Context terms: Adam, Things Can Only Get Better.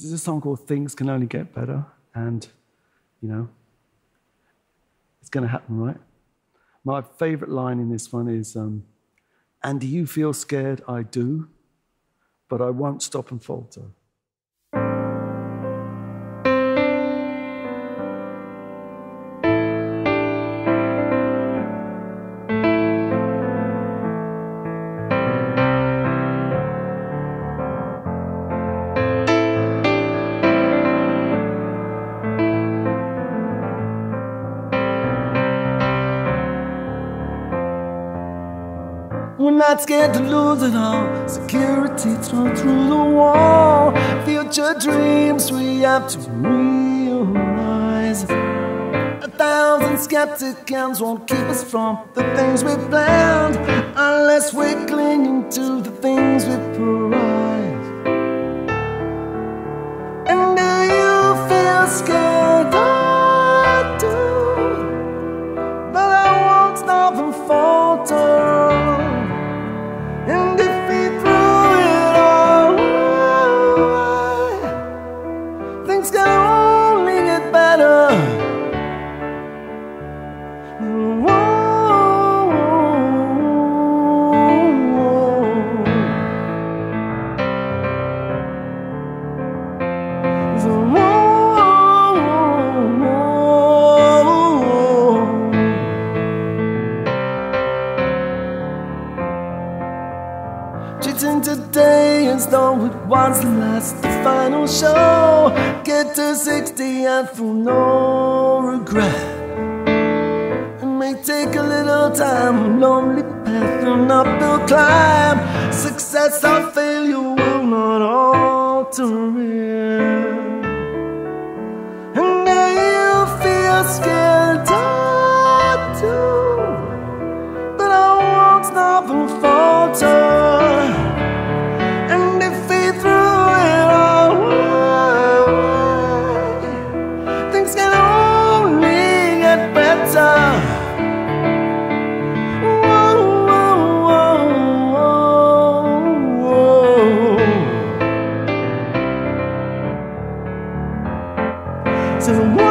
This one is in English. There's a song called Things Can Only Get Better, and, you know, it's going to happen, right? My favourite line in this one is, and do you feel scared? I do, but I won't stop and falter. We're not scared to lose it all. Security thrown through the wall. Future dreams we have to realize. 1,000 skeptic counts won't keep us from the things we planned, unless we're clinging to the things we prize. And do you feel scared? I do, but I won't stop and falter. Things can only get better. Whoa, whoa. Treating today as though it was the last, the final show. Get to 60 and feel no regret. It may take a little time, a lonely path, an uphill climb. Success or failure will not alter it. And do you feel scared? I do, but I won't stop and falter. So